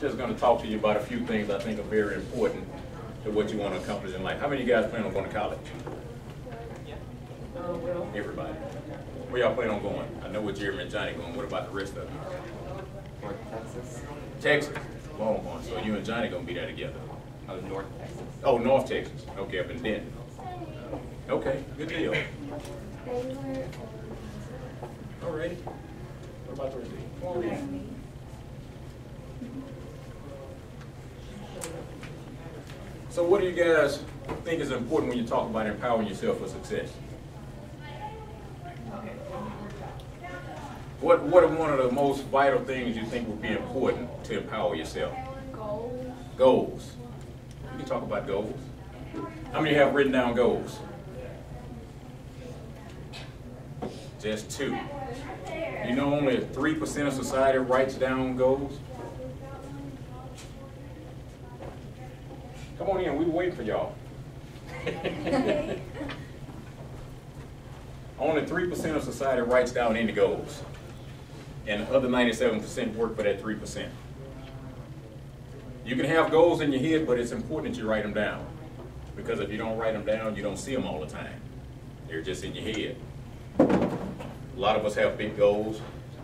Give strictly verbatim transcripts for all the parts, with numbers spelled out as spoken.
just going to talk to you about a few things I think are very important to what you want to accomplish in life. How many of you guys plan on going to college? Everybody. Where y'all plan on going? I know where Jeremy and Johnny going. What about the rest of you? Texas. Texas. Longhorn. So you and Johnny going to be there together? Oh, North Texas. Oh, North Texas. Okay, up in Denton. Okay, good deal. All right. What about the rest of you? So what do you guys think is important when you talk about empowering yourself for success? What, what are one of the most vital things you think would be important to empower yourself? Goals. Goals. We can talk about goals. How many have written down goals? Just two. You know only three percent of society writes down goals? Come on in, we wait for y'all. Only three percent of society writes down any goals. And the other ninety-seven percent work for that three percent. You can have goals in your head, but it's important that you write them down. Because if you don't write them down, you don't see them all the time. They're just in your head. A lot of us have big goals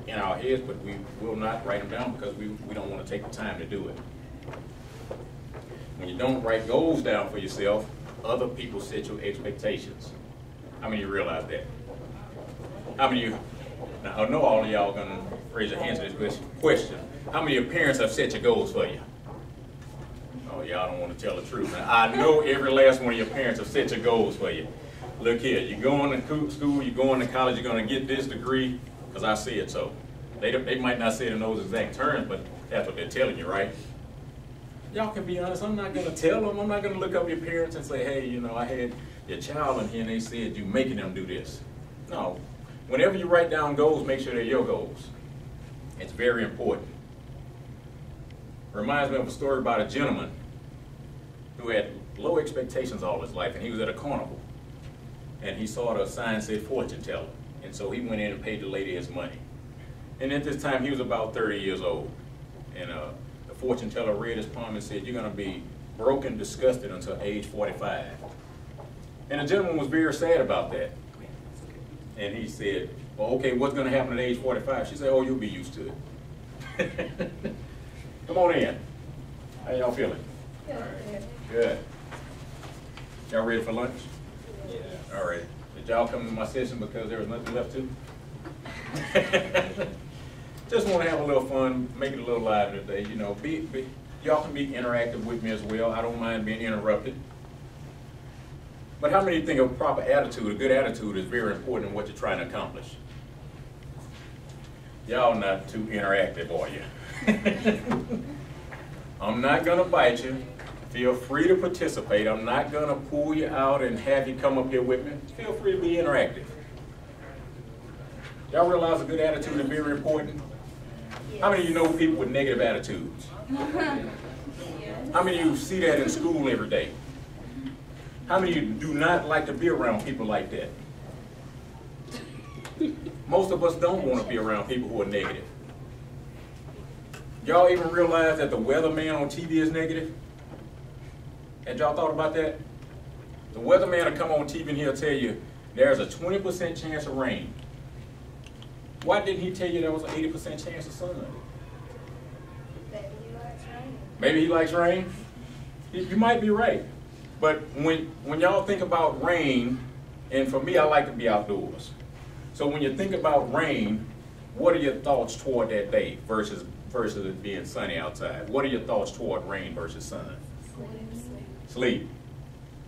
in our heads, but we will not write them down because we, we don't want to take the time to do it. When you don't write goals down for yourself, other people set your expectations. How many of you realize that? How many of you, now I know all of y'all are going to raise your hands to this question. How many of your parents have set your goals for you? Oh, y'all don't want to tell the truth. Now, I know every last one of your parents have set your goals for you. Look here, you're going to school, you're going to college, you're going to get this degree, because I see it so. They, they might not say it in those exact terms, but that's what they're telling you, right? Y'all can be honest, I'm not going to tell them, I'm not going to look up your parents and say, hey, you know, I had your child in here and they said you making them do this. No. Whenever you write down goals, make sure they're your goals. It's very important. Reminds me of a story about a gentleman who had low expectations all his life, and he was at a carnival. And he saw the sign said fortune teller. And so he went in and paid the lady his money. And at this time, he was about thirty years old. And uh, the fortune teller read his palm and said, you're going to be broke and disgusted until age forty-five. And the gentleman was very sad about that. And he said, well, okay, what's going to happen at age forty-five? She said, oh, you'll be used to it. Come on in. How y'all feeling? Good. All right. Good. Y'all ready for lunch? Yeah. All right. Did y'all come to my session because there was nothing left to? Just want to have a little fun, make it a little lively today. You know, be, be y'all can be interactive with me as well. I don't mind being interrupted. But how many think a proper attitude, a good attitude, is very important in what you're trying to accomplish? Y'all not too interactive, are you? I'm not going to bite you. Feel free to participate. I'm not going to pull you out and have you come up here with me. Feel free to be interactive. Y'all realize a good attitude is very important? Yes. How many of you know people with negative attitudes? Yes. How many of you see that in school every day? How many of you do not like to be around people like that? Most of us don't want to be around people who are negative. Y'all even realize that the weatherman on T V is negative? Had y'all thought about that? The weatherman will come on T V and he'll tell you there's a twenty percent chance of rain. Why didn't he tell you there was an eighty percent chance of sun? Maybe he likes rain. Maybe he likes rain? You might be right. But when, when y'all think about rain, and for me, I like to be outdoors. So when you think about rain, what are your thoughts toward that day versus, versus it being sunny outside? What are your thoughts toward rain versus sun? Sleep. Sleep.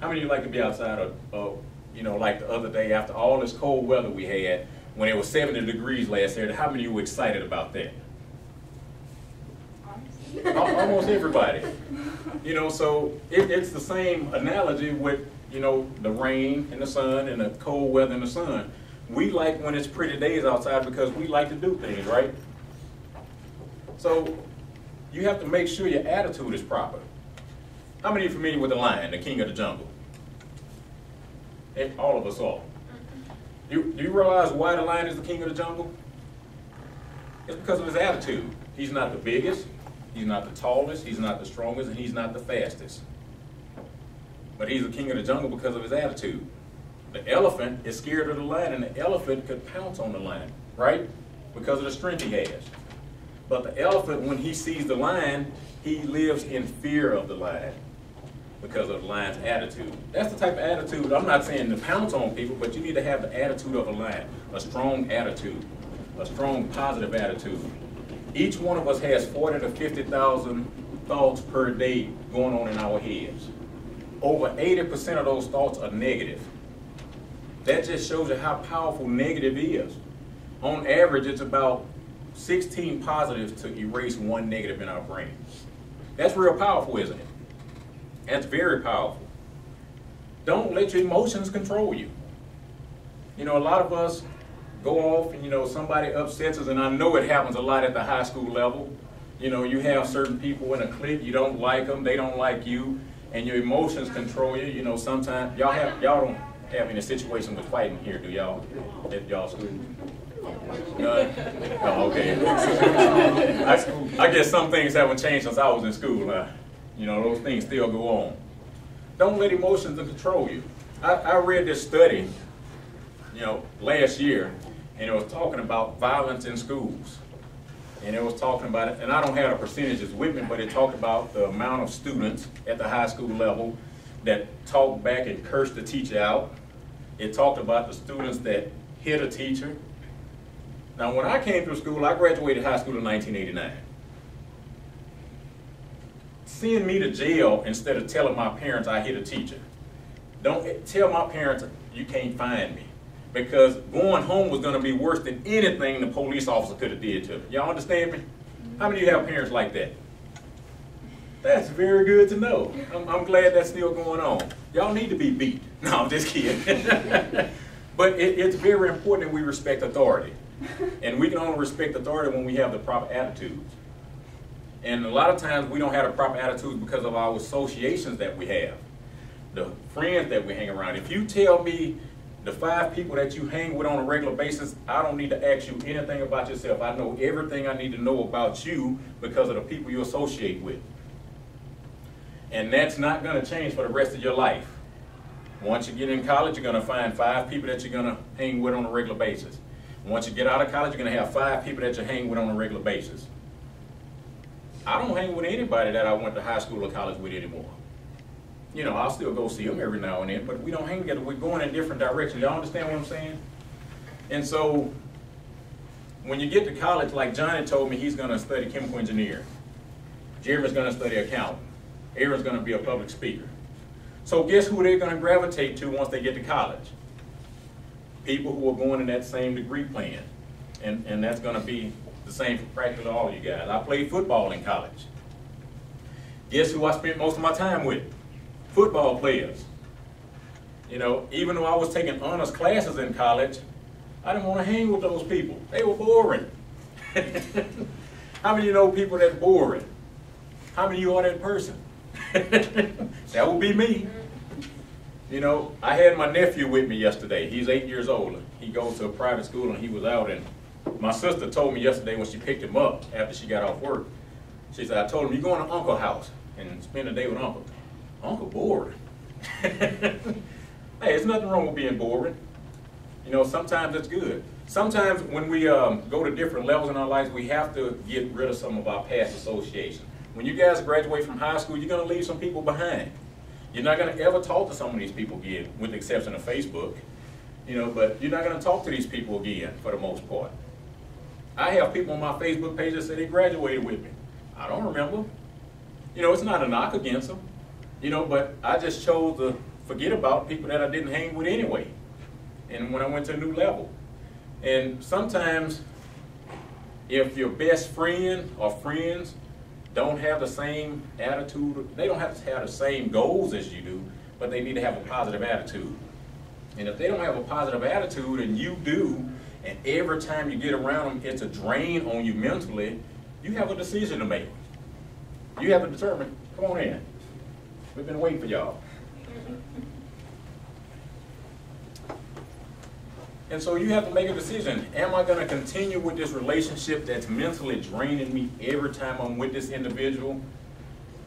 How many of you like to be outside of, of, you know, like the other day after all this cold weather we had when it was seventy degrees last year? How many of you were excited about that? Almost everybody. You know, so it, it's the same analogy with, you know, the rain and the sun and the cold weather and the sun. We like when it's pretty days outside because we like to do things, right? So you have to make sure your attitude is proper. How many are familiar with the lion, the king of the jungle? It, all of us are. You, do you realize why the lion is the king of the jungle? It's because of his attitude. He's not the biggest. He's not the tallest, he's not the strongest, and he's not the fastest. But he's the king of the jungle because of his attitude. The elephant is scared of the lion, and the elephant could pounce on the lion, right? Because of the strength he has. But the elephant, when he sees the lion, he lives in fear of the lion because of the lion's attitude. That's the type of attitude. I'm not saying to pounce on people, but you need to have the attitude of a lion, a strong attitude, a strong positive attitude. Each one of us has forty to fifty thousand thoughts per day going on in our heads. Over eighty percent of those thoughts are negative. That just shows you how powerful negative is. On average, it's about sixteen positives to erase one negative in our brain. That's real powerful, isn't it? That's very powerful. Don't let your emotions control you. You know, a lot of us go off and, you know, somebody upsets us, and I know it happens a lot at the high school level. You know, you have certain people in a clique, you don't like them, they don't like you, and your emotions control you. You know, sometimes, y'all have, y'all don't have any situation with fighting here, do y'all? If y'all school? None? Oh, okay. I, I guess some things haven't changed since I was in school. Uh, you know, those things still go on. Don't let emotions control you. I, I read this study, you know, last year, and it was talking about violence in schools. And it was talking about it, and I don't have the percentages with me, but it talked about the amount of students at the high school level that talked back and cursed the teacher out. It talked about the students that hit a teacher. Now, when I came through school, I graduated high school in nineteen eighty-nine. Send me to jail instead of telling my parents I hit a teacher. Don't tell my parents you can't find me, because going home was going to be worse than anything the police officer could have did to me. Y'all understand me? How many of you have parents like that? That's very good to know. I'm, I'm glad that's still going on. Y'all need to be beat. No, I'm just kidding. But it, it's very important that we respect authority. And we can only respect authority when we have the proper attitudes. And a lot of times we don't have the proper attitudes because of our associations that we have, the friends that we hang around. If you tell me the five people that you hang with on a regular basis, I don't need to ask you anything about yourself. I know everything I need to know about you because of the people you associate with. And that's not going to change for the rest of your life. Once you get in college, you're going to find five people that you're going to hang with on a regular basis. Once you get out of college, you're going to have five people that you hang with on a regular basis. I don't hang with anybody that I went to high school or college with anymore. You know, I'll still go see them every now and then, but we don't hang together. We're going in different directions. Y'all understand what I'm saying? And so, when you get to college, like Johnny told me, he's going to study chemical engineering. Jeremy's going to study accounting. Aaron's going to be a public speaker. So guess who they're going to gravitate to once they get to college? People who are going in that same degree plan. And, and that's going to be the same for practically all of you guys. I played football in college. Guess who I spent most of my time with? Football players. You know, even though I was taking honors classes in college, I didn't want to hang with those people. They were boring. How many of you know people that's boring? How many of you are that person? That would be me. You know, I had my nephew with me yesterday. He's eight years old. He goes to a private school, and he was out. And my sister told me yesterday when she picked him up after she got off work, she said, I told him, you're going to Uncle's house and spend the day with Uncle. Uncle boring. Hey, there's nothing wrong with being boring. You know, sometimes that's good. Sometimes when we um, go to different levels in our lives, we have to get rid of some of our past associations. When you guys graduate from high school, you're going to leave some people behind. You're not going to ever talk to some of these people again, with the exception of Facebook. You know, but you're not going to talk to these people again, for the most part. I have people on my Facebook page that say they graduated with me. I don't remember. You know, it's not a knock against them. You know, but I just chose to forget about people that I didn't hang with anyway. And when I went to a new level. And sometimes, if your best friend or friends don't have the same attitude, they don't have to have the same goals as you do, but they need to have a positive attitude. And if they don't have a positive attitude and you do, and every time you get around them, it's a drain on you mentally, you have a decision to make. You have to determine, come on in. We've been waiting for y'all. And so you have to make a decision. Am I going to continue with this relationship that's mentally draining me every time I'm with this individual?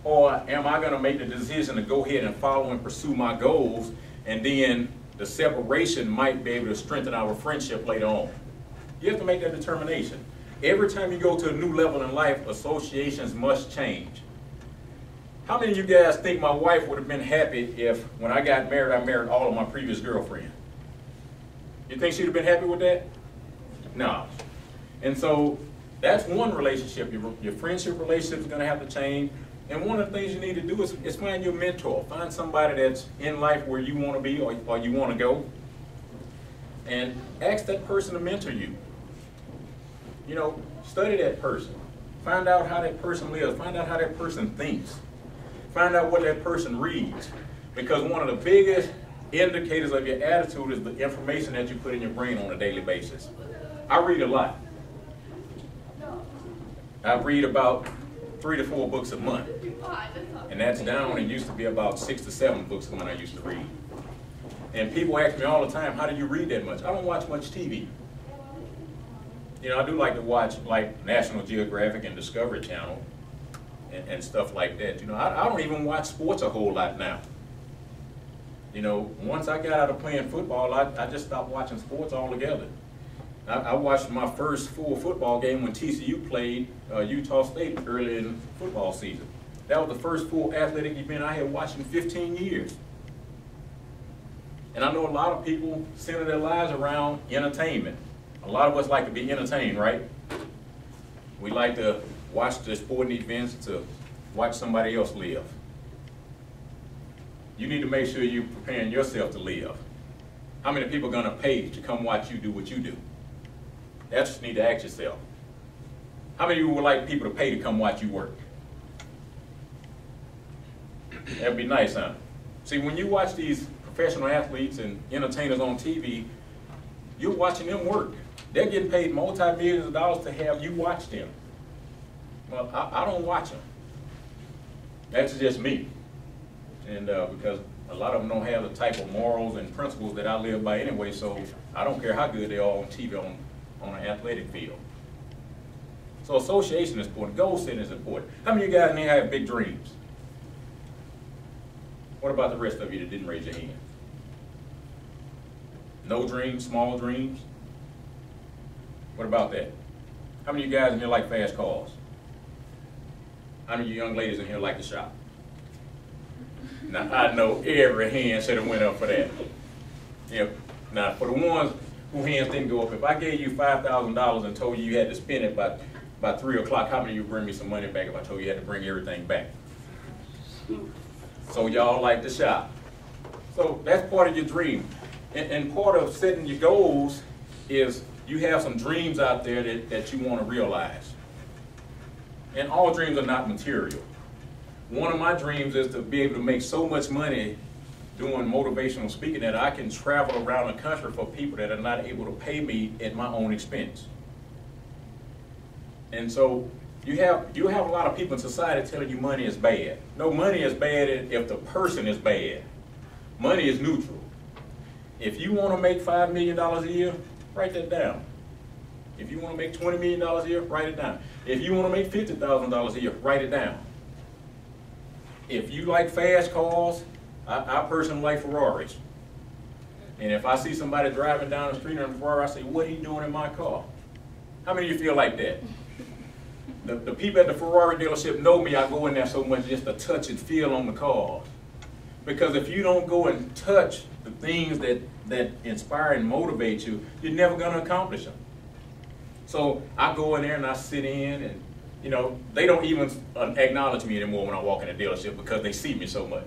Or am I going to make the decision to go ahead and follow and pursue my goals, and then the separation might be able to strengthen our friendship later on? You have to make that determination. Every time you go to a new level in life, associations must change. How many of you guys think my wife would have been happy if, when I got married, I married all of my previous girlfriends? You think she'd have been happy with that? No. And so that's one relationship. Your, your friendship relationship is going to have to change. And one of the things you need to do is, is find your mentor. Find somebody that's in life where you want to be or, or you want to go. And ask that person to mentor you. You know, study that person. Find out how that person lives. Find out how that person thinks. Find out what that person reads. Because one of the biggest indicators of your attitude is the information that you put in your brain on a daily basis. I read a lot. I read about three to four books a month. And that's down. It used to be about six to seven books a month I used to read. And people ask me all the time, how do you read that much? I don't watch much T V. You know, I do like to watch like National Geographic and Discovery Channel and, and stuff like that. You know, I, I don't even watch sports a whole lot now. You know, once I got out of playing football, I, I just stopped watching sports altogether. I, I watched my first full football game when T C U played uh, Utah State early in the football season. That was the first full athletic event I had watched in fifteen years. And I know a lot of people center their lives around entertainment. A lot of us like to be entertained, right? We like to watch the sporting events to watch somebody else live. You need to make sure you're preparing yourself to live. How many people are going to pay to come watch you do what you do? That's what you need to ask yourself. How many of you would like people to pay to come watch you work? That'd be nice, huh? See, when you watch these professional athletes and entertainers on T V, you're watching them work. They're getting paid multi-millions of dollars to have you watch them. Well, I, I don't watch them. That's just me. And uh, because a lot of them don't have the type of morals and principles that I live by anyway, so I don't care how good they are on T V on, on an athletic field. So association is important. Goal setting is important. How many of you guys in here have big dreams? What about the rest of you that didn't raise your hand? No dreams, small dreams? What about that? How many of you guys in here like fast cars? How many of you young ladies in here like to shop? Now, I know every hand should have went up for that. Yeah. Now, for the ones whose hands didn't go up, if I gave you five thousand dollars and told you you had to spend it by, by three o'clock, how many of you bring me some money back if I told you you had to bring everything back? So y'all like to shop. So that's part of your dream. And, and part of setting your goals is you have some dreams out there that, that you want to realize. And all dreams are not material. One of my dreams is to be able to make so much money doing motivational speaking that I can travel around the country for people that are not able to pay me at my own expense. And so you have, you have a lot of people in society telling you money is bad. No, money is bad if the person is bad. Money is neutral. If you want to make five million dollars a year, write that down. If you want to make twenty million dollars a year, write it down. If you want to make fifty thousand dollars a year, write it down. If you like fast cars, I, I personally like Ferraris. And if I see somebody driving down the street in a Ferrari, I say, what are you doing in my car? How many of you feel like that? The, the people at the Ferrari dealership know me. I go in there so much just to touch and feel on the car. Because if you don't go and touch the things that, that inspire and motivate you, you're never going to accomplish them. So I go in there and I sit in, and you know, they don't even acknowledge me anymore when I walk in the dealership because they see me so much.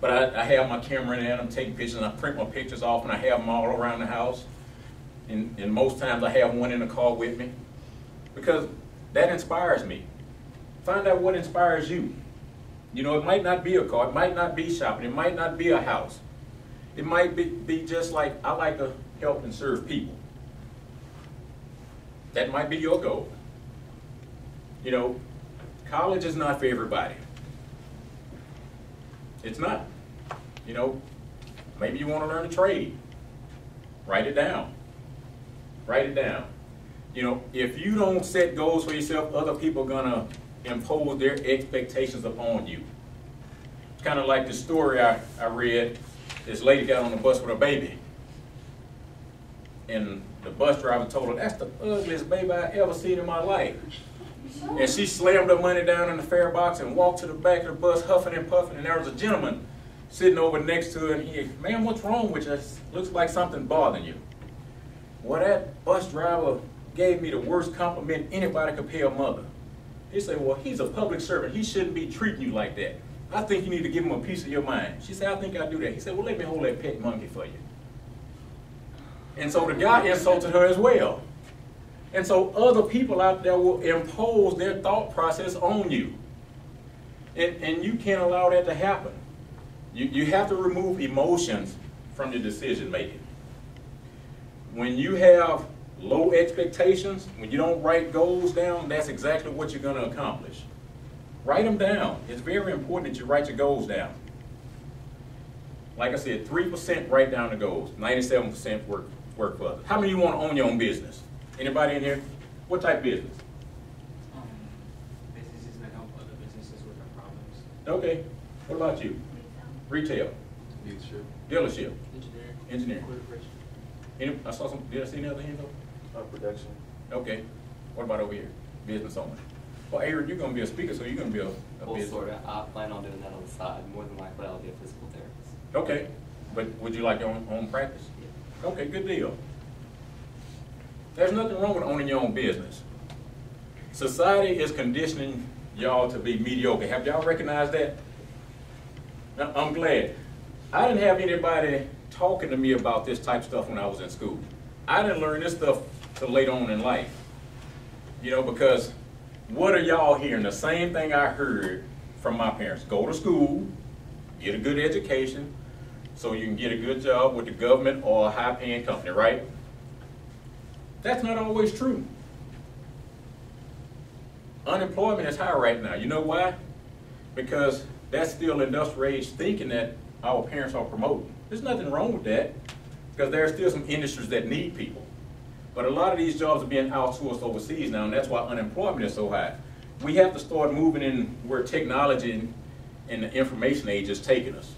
But I, I have my camera in there and I'm taking pictures, and I print my pictures off and I have them all around the house. And, and most times I have one in the car with me because that inspires me. Find out what inspires you. You know, it might not be a car, it might not be shopping, it might not be a house. It might be, be just like, I like to help and serve people. That might be your goal. You know, college is not for everybody. It's not. You know, maybe you want to learn a trade. Write it down. Write it down. You know, if you don't set goals for yourself, other people are gonna impose their expectations upon you. It's kind of like the story I, I read. This lady got on the bus with her baby. And the bus driver told her, that's the ugliest baby I ever seen in my life. And she slammed her money down in the fare box and walked to the back of the bus huffing and puffing. And there was a gentleman sitting over next to her, and he, ma'am, what's wrong with you? It looks like something bothering you. Well, that bus driver gave me the worst compliment anybody could pay a mother. He said, well, he's a public servant. He shouldn't be treating you like that. I think you need to give him a piece of your mind. She said, I think I do that. He said, well, let me hold that pet monkey for you. And so the guy insulted her as well. And so other people out there will impose their thought process on you. And, and you can't allow that to happen. You, you have to remove emotions from your decision making. When you have low expectations, when you don't write goals down, that's exactly what you're going to accomplish. Write them down. It's very important that you write your goals down. Like I said, three percent write down the goals, ninety-seven percent work, work for others. How many of you want to own your own business? Anybody in here? What type of business? Um, businesses that help other businesses with their problems. Okay. What about you? Retail. Leadership. Dealership. Engineering. Engineering. Corporation. Any, I saw some, did I see any other hands up? Uh, production. Okay. What about over here? Business owner. Well, Aaron, you're going to be a speaker, so you're going to be a, a well, business owner. Sort of. I plan on doing that on the side. More than likely, I'll be a physical therapist. Okay. But would you like your own, own practice? Yeah. Okay, good deal. There's nothing wrong with owning your own business. Society is conditioning y'all to be mediocre. Have y'all recognized that? Now, I'm glad. I didn't have anybody talking to me about this type of stuff when I was in school. I didn't learn this stuff till later on in life. You know, because what are y'all hearing? The same thing I heard from my parents. Go to school, get a good education, so you can get a good job with the government or a high-paying company, right? That's not always true. Unemployment is high right now. You know why? Because that's still industrial age thinking that our parents are promoting. There's nothing wrong with that, because there are still some industries that need people. But a lot of these jobs are being outsourced overseas now, and that's why unemployment is so high. We have to start moving in where technology and, and the information age is taking us.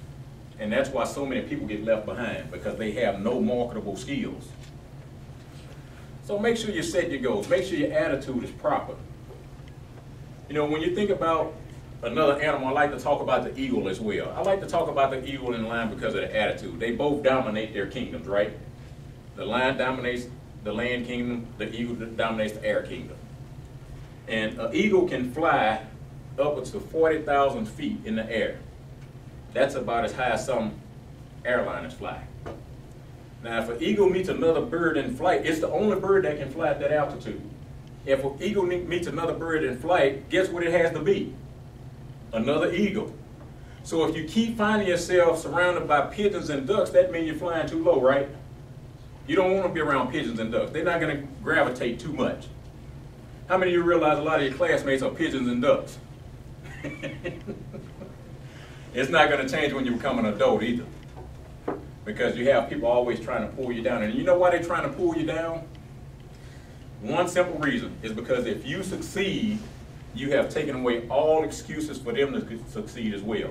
And that's why so many people get left behind, because they have no marketable skills. So make sure you set your goals. Make sure your attitude is proper. You know, when you think about another animal, I like to talk about the eagle as well. I like to talk about the eagle and lion because of the attitude. They both dominate their kingdoms, right? The lion dominates the land kingdom. The eagle dominates the air kingdom. And an eagle can fly upwards to forty thousand feet in the air. That's about as high as some airliners fly. Now, if an eagle meets another bird in flight, it's the only bird that can fly at that altitude. If an eagle meets another bird in flight, guess what it has to be? Another eagle. So if you keep finding yourself surrounded by pigeons and ducks, that means you're flying too low, right? You don't want to be around pigeons and ducks. They're not going to gravitate too much. How many of you realize a lot of your classmates are pigeons and ducks? It's not going to change when you become an adult either. Because you have people always trying to pull you down. And you know why they're trying to pull you down? One simple reason is because if you succeed, you have taken away all excuses for them to succeed as well.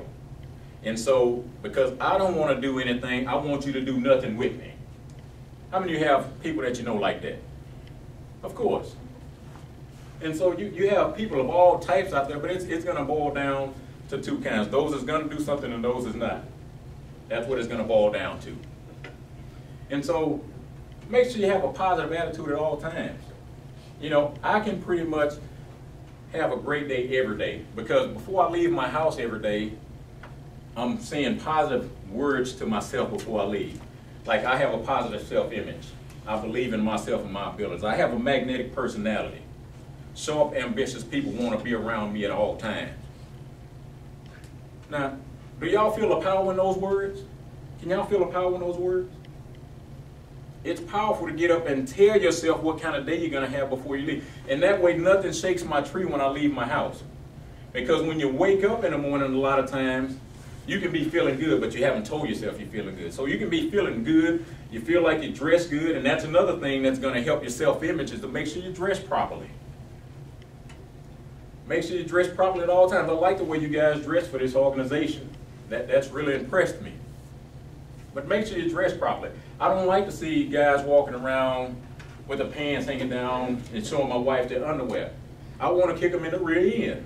And so, because I don't want to do anything, I want you to do nothing with me. How many of you have people that you know like that? Of course. And so you, you have people of all types out there, but it's, it's going to boil down to two kinds. Those that's going to do something and those that's not. That's what it's going to boil down to. And so make sure you have a positive attitude at all times. You know, I can pretty much have a great day every day, because before I leave my house every day, I'm saying positive words to myself before I leave. Like, I have a positive self-image. I believe in myself and my abilities. I have a magnetic personality. Sharp, ambitious people want to be around me at all times. Now, do y'all feel the power in those words? Can y'all feel the power in those words? It's powerful to get up and tell yourself what kind of day you're going to have before you leave. And that way nothing shakes my tree when I leave my house. Because when you wake up in the morning, a lot of times, You can be feeling good, but you haven't told yourself you're feeling good. So you can be feeling good, you feel like you dress good, and that's another thing that's going to help your self-image is to make sure you dress properly. Make sure you dress properly at all times. I like the way you guys dress for this organization. That, that's really impressed me. But make sure you dress properly. I don't like to see guys walking around with their pants hanging down and showing my wife their underwear. I want to kick them in the rear end.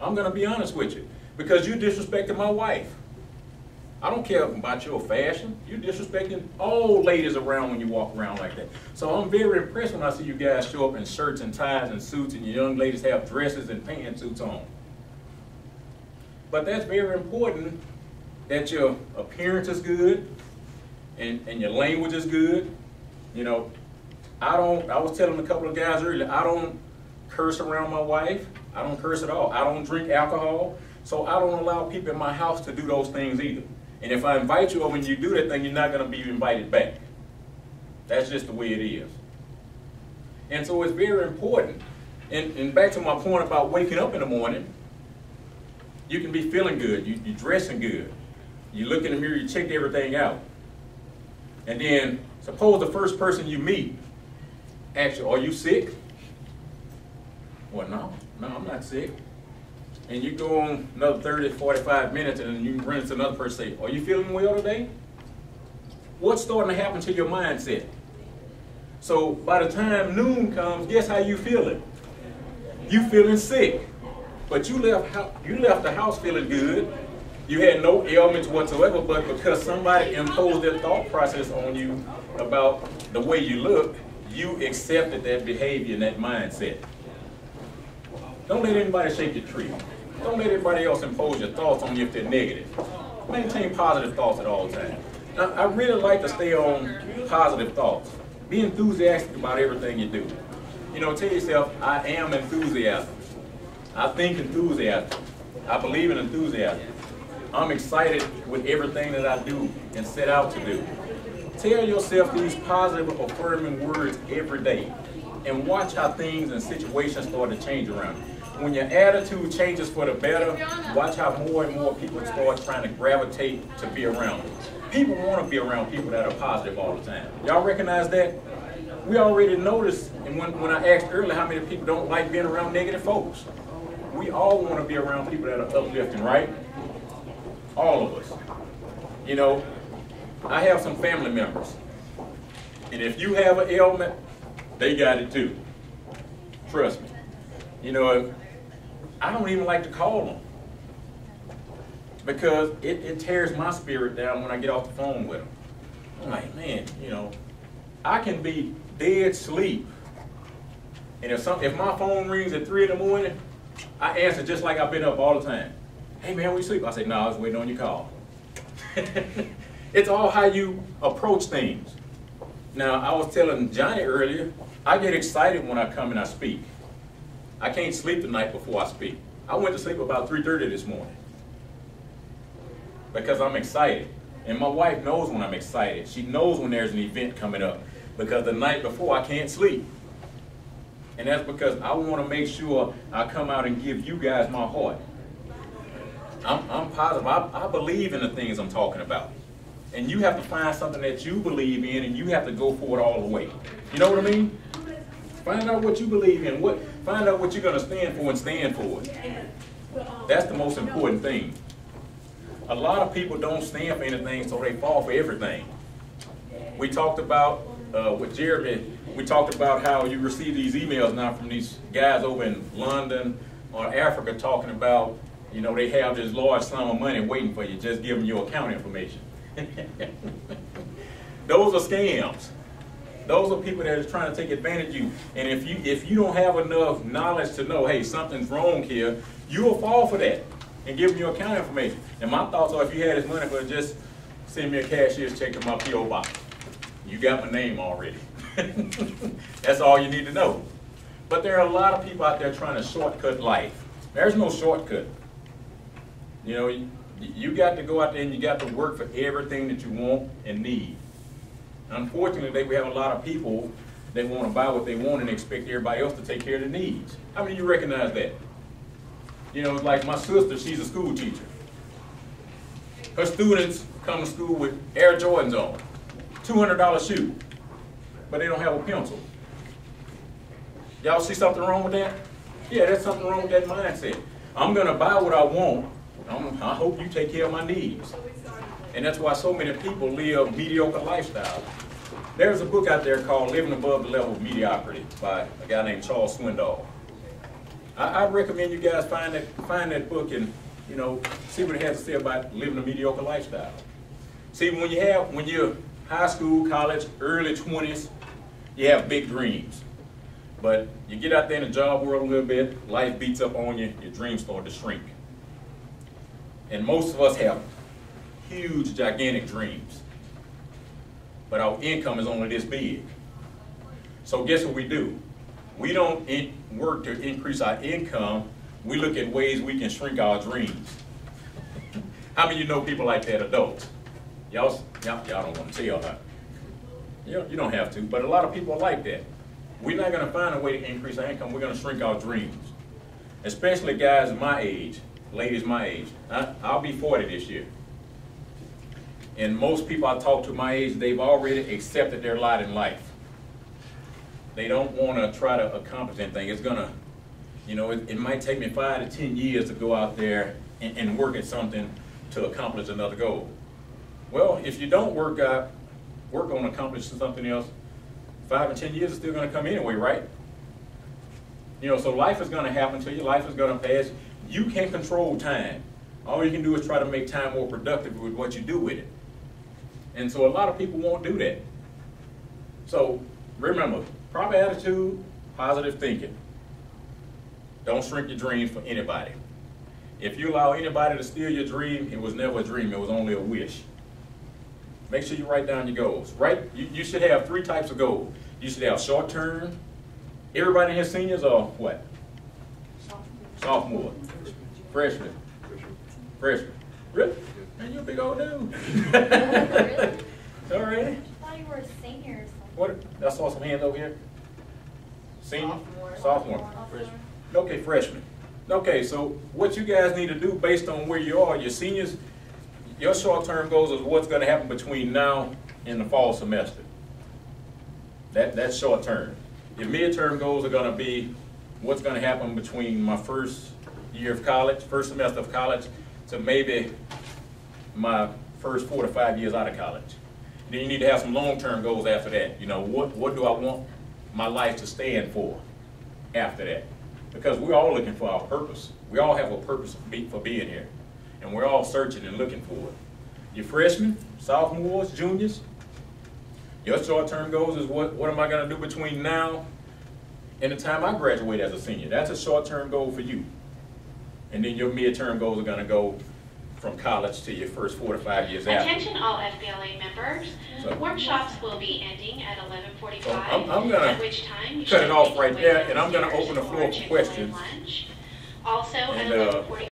I'm going to be honest with you. Because you disrespecting my wife. I don't care about your fashion. You're disrespecting all ladies around when you walk around like that. So I'm very impressed when I see you guys show up in shirts and ties and suits, and your young ladies have dresses and pantsuits on. But that's very important that your appearance is good and, and your language is good. You know, I don't, I was telling a couple of guys earlier, I don't curse around my wife. I don't curse at all. I don't drink alcohol. So I don't allow people in my house to do those things either. And if I invite you over and you do that thing, you're not going to be invited back. That's just the way it is. And so it's very important. And, and back to my point about waking up in the morning, you can be feeling good. You, you're dressing good. You look in the mirror, you check everything out. And then suppose the first person you meet asks you, are you sick? Well, no. No, I'm not sick. And you go on another thirty, forty-five minutes, and then you run into another person and say, are you feeling well today? What's starting to happen to your mindset? So by the time noon comes, guess how you feeling? You feeling sick. But you left, you left the house feeling good. You had no ailments whatsoever, but because somebody imposed their thought process on you about the way you look, you accepted that behavior and that mindset. Don't let anybody shake your tree. Don't let anybody else impose your thoughts on you if they're negative. Maintain positive thoughts at all times. Now, I really like to stay on positive thoughts. Be enthusiastic about everything you do. You know, tell yourself, I am enthusiastic. I think enthusiastic. I believe in enthusiasm. I'm excited with everything that I do and set out to do. Tell yourself these positive, affirming words every day and watch how things and situations start to change around you. When your attitude changes for the better, watch how more and more people start trying to gravitate to be around you. People want to be around people that are positive all the time. Y'all recognize that? We already noticed, and when, when I asked earlier how many people don't like being around negative folks. We all want to be around people that are uplifting, right? All of us. You know, I have some family members, and if you have an ailment, they got it too. Trust me. You know, I don't even like to call them because it, it tears my spirit down when I get off the phone with them. I'm like, man, you know, I can be dead asleep, and if some, if my phone rings at three in the morning, I answer just like I've been up all the time. Hey man, we sleep? I say, no, nah, I was waiting on your call. It's all how you approach things. Now, I was telling Johnny earlier, I get excited when I come and I speak. I can't sleep the night before I speak. I went to sleep about three thirty this morning because I'm excited. And my wife knows when I'm excited. She knows when there's an event coming up because the night before I can't sleep. And that's because I want to make sure I come out and give you guys my heart. I'm, I'm positive. I, I believe in the things I'm talking about. And you have to find something that you believe in, and you have to go for it all the way. You know what I mean? Find out what you believe in. What? Find out what you're going to stand for and stand for it. That's the most important thing. A lot of people don't stand for anything, so they fall for everything. We talked about, uh, with Jeremy, we talked about how you receive these emails now from these guys over in London or Africa talking about, you know, they have this large sum of money waiting for you, just giving your account information. Those are scams. Those are people that are trying to take advantage of you. And if you if you don't have enough knowledge to know, hey, something's wrong here, you will fall for that and give them your account information. And my thoughts are, if you had this money, but just send me a cashier's check to my P O box. You got my name already. That's all you need to know. But there are a lot of people out there trying to shortcut life. There's no shortcut. You know. You, You got to go out there and you got to work for everything that you want and need. Unfortunately, we have a lot of people that want to buy what they want and expect everybody else to take care of their needs. How many of you recognize that? You know, like my sister, she's a school teacher. her students come to school with Air Jordans on, two hundred dollar shoe, but they don't have a pencil. Y'all see something wrong with that? Yeah, there's something wrong with that mindset. I'm gonna buy what I want. I'm, I hope you take care of my needs. And that's why so many people live mediocre lifestyles. There's a book out there called Living Above the Level of Mediocrity by a guy named Charles Swindoll. I, I recommend you guys find that, find that book and, you know, see what it has to say about living a mediocre lifestyle. See, when you have, when you're high school, college, early twenties, you have big dreams. But you get out there in the job world a little bit, life beats up on you, your dreams start to shrink. And most of us have huge, gigantic dreams. But our income is only this big. So guess what we do? We don't in work to increase our income, we look at ways we can shrink our dreams. How many of you know people like that, adults? Y'all don't want to tell her. You, you don't have to, but a lot of people are like that. We're not going to find a way to increase our income. We're going to shrink our dreams, especially guys my age, ladies my age. I, I'll be forty this year. And most people I talk to my age, they've already accepted their lot in life. They don't want to try to accomplish anything. It's going to, you know, it, it might take me five to ten years to go out there and, and work at something to accomplish another goal. Well, if you don't work out, work on accomplishing something else, Five and ten years is still going to come anyway, right? You know, so life is going to happen to you. Life is going to pass. You can't control time. All you can do is try to make time more productive with what you do with it. And so a lot of people won't do that. So remember, proper attitude, positive thinking. Don't shrink your dreams for anybody. If you allow anybody to steal your dream, it was never a dream. It was only a wish. Make sure you write down your goals, right? You, you should have three types of goals. You should have short-term. Everybody here seniors or what? Sophomore. Sophomore. Freshman. Freshman. Freshman. Really? Man, you're a big old dude. Really? All right. I thought you were a senior or something. What? I saw some hands over here. Senior? Sophomore. Sophomore. Sophomore. Freshman. Okay, freshman. Okay, so what you guys need to do based on where you are, your seniors, your short-term goals is what's going to happen between now and the fall semester. That, that's short-term. Your mid-term goals are going to be what's going to happen between my first year of college, first semester of college, to maybe my first four to five years out of college. And then you need to have some long-term goals after that. You know, what, what do I want my life to stand for after that? Because we're all looking for our purpose. We all have a purpose for being here. And we're all searching and looking for it. Your freshmen, sophomores, juniors, your short-term goals is what, what am I going to do between now and the time I graduate as a senior? That's a short-term goal for you. And then your mid-term goals are going to go from college to your first four to five years after. Attention all F B L A members. So, workshops will be ending at eleven forty-five, so I'm, I'm gonna at which time you cut it off right there, and I'm going to open the floor for questions. Also, and, uh,